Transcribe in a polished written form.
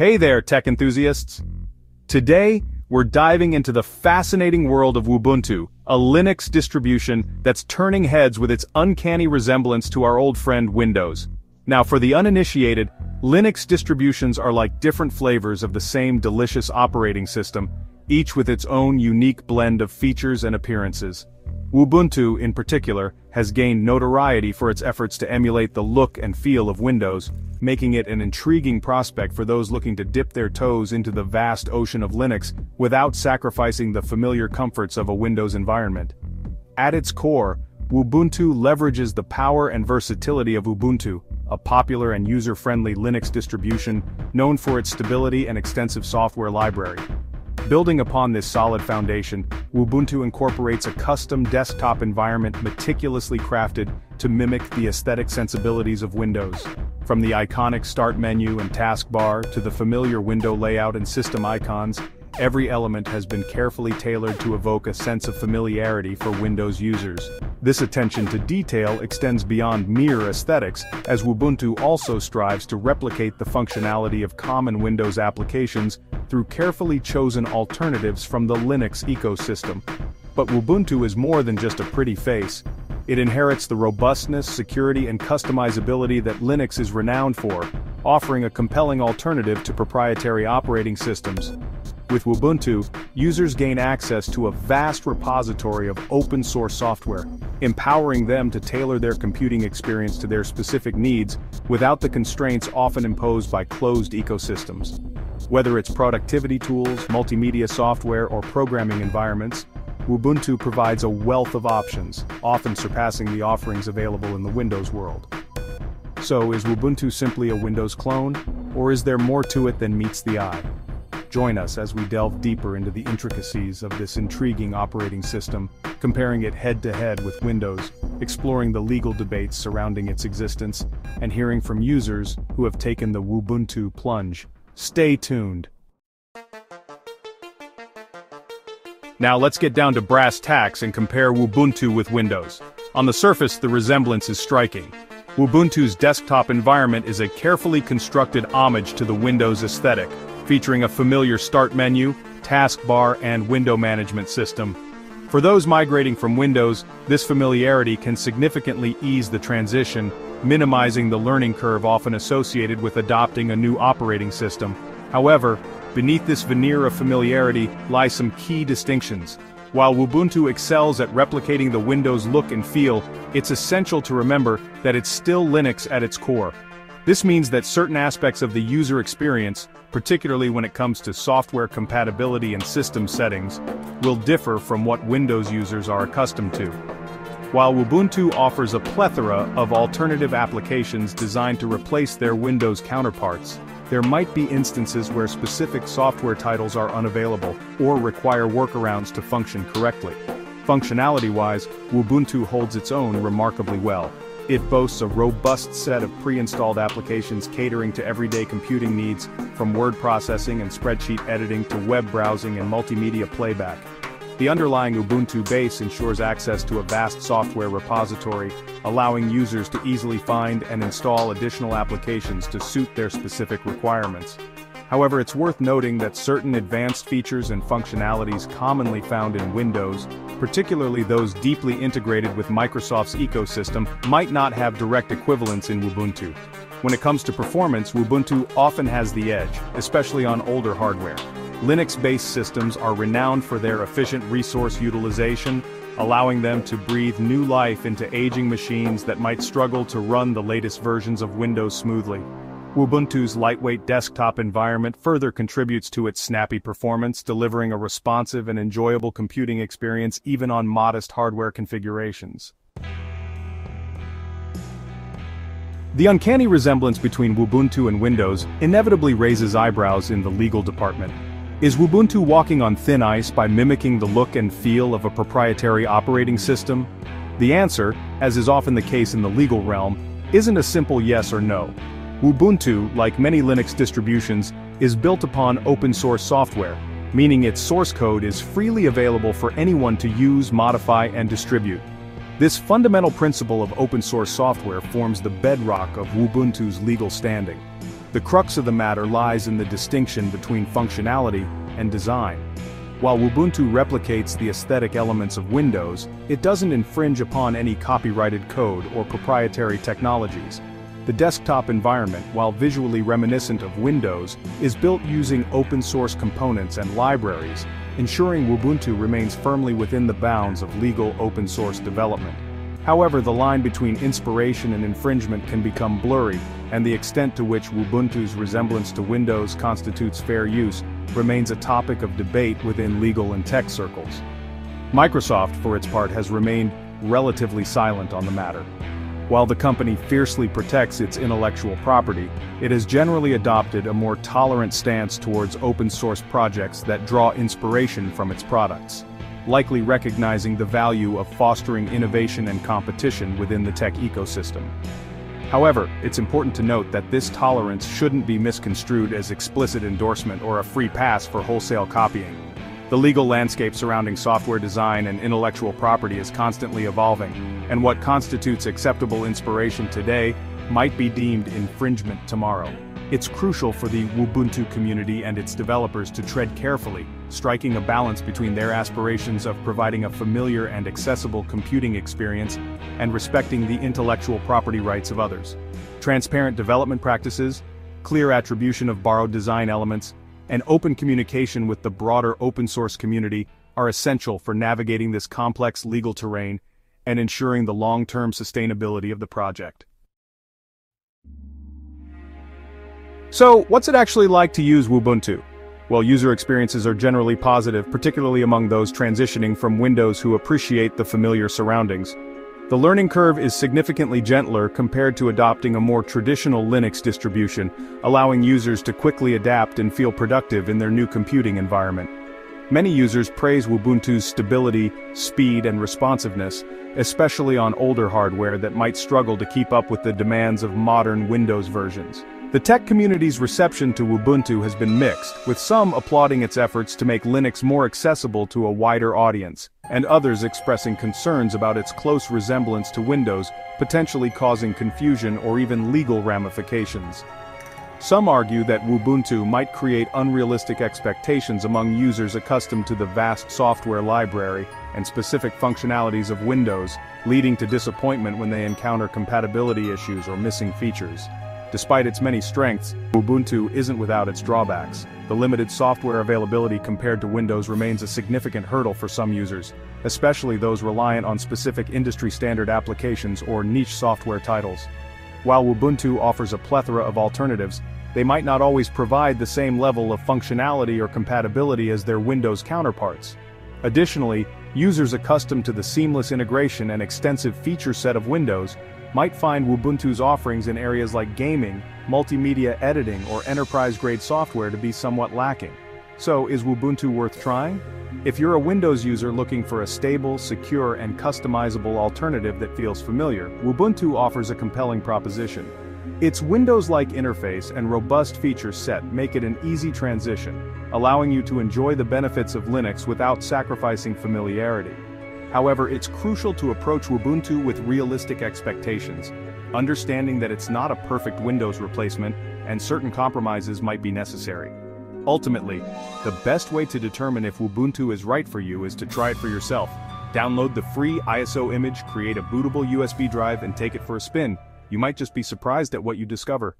Hey there, tech enthusiasts! Today, we're diving into the fascinating world of Wubuntu, a Linux distribution that's turning heads with its uncanny resemblance to our old friend Windows. Now, for the uninitiated, Linux distributions are like different flavors of the same delicious operating system, each with its own unique blend of features and appearances. Wubuntu, in particular, has gained notoriety for its efforts to emulate the look and feel of Windows, making it an intriguing prospect for those looking to dip their toes into the vast ocean of Linux without sacrificing the familiar comforts of a Windows environment. At its core, Wubuntu leverages the power and versatility of Ubuntu, a popular and user-friendly Linux distribution known for its stability and extensive software library. Building upon this solid foundation, Wubuntu incorporates a custom desktop environment meticulously crafted to mimic the aesthetic sensibilities of Windows. From the iconic start menu and taskbar to the familiar window layout and system icons, every element has been carefully tailored to evoke a sense of familiarity for Windows users. This attention to detail extends beyond mere aesthetics, as Wubuntu also strives to replicate the functionality of common Windows applications through carefully chosen alternatives from the Linux ecosystem. But Wubuntu is more than just a pretty face. It inherits the robustness, security, and customizability that Linux is renowned for, offering a compelling alternative to proprietary operating systems. With Wubuntu, users gain access to a vast repository of open-source software, empowering them to tailor their computing experience to their specific needs without the constraints often imposed by closed ecosystems. Whether it's productivity tools, multimedia software, or programming environments, Wubuntu provides a wealth of options, often surpassing the offerings available in the Windows world. So, is Wubuntu simply a Windows clone, or is there more to it than meets the eye? Join us as we delve deeper into the intricacies of this intriguing operating system, comparing it head-to-head with Windows, exploring the legal debates surrounding its existence, and hearing from users who have taken the Wubuntu plunge. Stay tuned. Now let's get down to brass tacks and compare Wubuntu with Windows. On the surface, the resemblance is striking. Wubuntu's desktop environment is a carefully constructed homage to the Windows aesthetic, featuring a familiar start menu, taskbar, and window management system. For those migrating from Windows, this familiarity can significantly ease the transition, minimizing the learning curve often associated with adopting a new operating system. However, beneath this veneer of familiarity lie some key distinctions. While Wubuntu excels at replicating the Windows look and feel, it's essential to remember that it's still Linux at its core. This means that certain aspects of the user experience, particularly when it comes to software compatibility and system settings, will differ from what Windows users are accustomed to. While Wubuntu offers a plethora of alternative applications designed to replace their Windows counterparts, there might be instances where specific software titles are unavailable or require workarounds to function correctly. Functionality-wise, Wubuntu holds its own remarkably well. It boasts a robust set of pre-installed applications catering to everyday computing needs, from word processing and spreadsheet editing to web browsing and multimedia playback. The underlying Ubuntu base ensures access to a vast software repository, allowing users to easily find and install additional applications to suit their specific requirements. However, it's worth noting that certain advanced features and functionalities commonly found in Windows, particularly those deeply integrated with Microsoft's ecosystem, might not have direct equivalents in Wubuntu. When it comes to performance, Wubuntu often has the edge, especially on older hardware. Linux-based systems are renowned for their efficient resource utilization, allowing them to breathe new life into aging machines that might struggle to run the latest versions of Windows smoothly. Wubuntu's lightweight desktop environment further contributes to its snappy performance, delivering a responsive and enjoyable computing experience even on modest hardware configurations. The uncanny resemblance between Wubuntu and Windows inevitably raises eyebrows in the legal department. Is Wubuntu walking on thin ice by mimicking the look and feel of a proprietary operating system? The answer, as is often the case in the legal realm, isn't a simple yes or no. Wubuntu, like many Linux distributions, is built upon open-source software, meaning its source code is freely available for anyone to use, modify, and distribute. This fundamental principle of open-source software forms the bedrock of Wubuntu's legal standing. The crux of the matter lies in the distinction between functionality and design. While Wubuntu replicates the aesthetic elements of Windows, it doesn't infringe upon any copyrighted code or proprietary technologies. The desktop environment, while visually reminiscent of Windows, is built using open-source components and libraries, ensuring Wubuntu remains firmly within the bounds of legal open-source development. However, the line between inspiration and infringement can become blurry, and the extent to which Wubuntu's resemblance to Windows constitutes fair use remains a topic of debate within legal and tech circles. Microsoft, for its part, has remained relatively silent on the matter. While the company fiercely protects its intellectual property, it has generally adopted a more tolerant stance towards open-source projects that draw inspiration from its products, likely recognizing the value of fostering innovation and competition within the tech ecosystem. However, it's important to note that this tolerance shouldn't be misconstrued as explicit endorsement or a free pass for wholesale copying. The legal landscape surrounding software design and intellectual property is constantly evolving, and what constitutes acceptable inspiration today might be deemed infringement tomorrow. It's crucial for the Wubuntu community and its developers to tread carefully, striking a balance between their aspirations of providing a familiar and accessible computing experience and respecting the intellectual property rights of others. Transparent development practices, clear attribution of borrowed design elements, and open communication with the broader open-source community are essential for navigating this complex legal terrain and ensuring the long-term sustainability of the project. So, what's it actually like to use Wubuntu? Well, user experiences are generally positive, particularly among those transitioning from Windows who appreciate the familiar surroundings. The learning curve is significantly gentler compared to adopting a more traditional Linux distribution, allowing users to quickly adapt and feel productive in their new computing environment. Many users praise Wubuntu's stability, speed, and responsiveness, especially on older hardware that might struggle to keep up with the demands of modern Windows versions. The tech community's reception to Wubuntu has been mixed, with some applauding its efforts to make Linux more accessible to a wider audience, and others expressing concerns about its close resemblance to Windows, potentially causing confusion or even legal ramifications. Some argue that Wubuntu might create unrealistic expectations among users accustomed to the vast software library and specific functionalities of Windows, leading to disappointment when they encounter compatibility issues or missing features. Despite its many strengths, Wubuntu isn't without its drawbacks. The limited software availability compared to Windows remains a significant hurdle for some users, especially those reliant on specific industry-standard applications or niche software titles. While Wubuntu offers a plethora of alternatives, they might not always provide the same level of functionality or compatibility as their Windows counterparts. Additionally, users accustomed to the seamless integration and extensive feature set of Windows might find Wubuntu's offerings in areas like gaming, multimedia editing, or enterprise-grade software to be somewhat lacking. So, is Wubuntu worth trying? If you're a Windows user looking for a stable, secure, and customizable alternative that feels familiar, Wubuntu offers a compelling proposition. Its Windows-like interface and robust feature set make it an easy transition, allowing you to enjoy the benefits of Linux without sacrificing familiarity. However, it's crucial to approach Wubuntu with realistic expectations, understanding that it's not a perfect Windows replacement, and certain compromises might be necessary. Ultimately, the best way to determine if Wubuntu is right for you is to try it for yourself. Download the free ISO image, create a bootable USB drive, and take it for a spin. You might just be surprised at what you discover.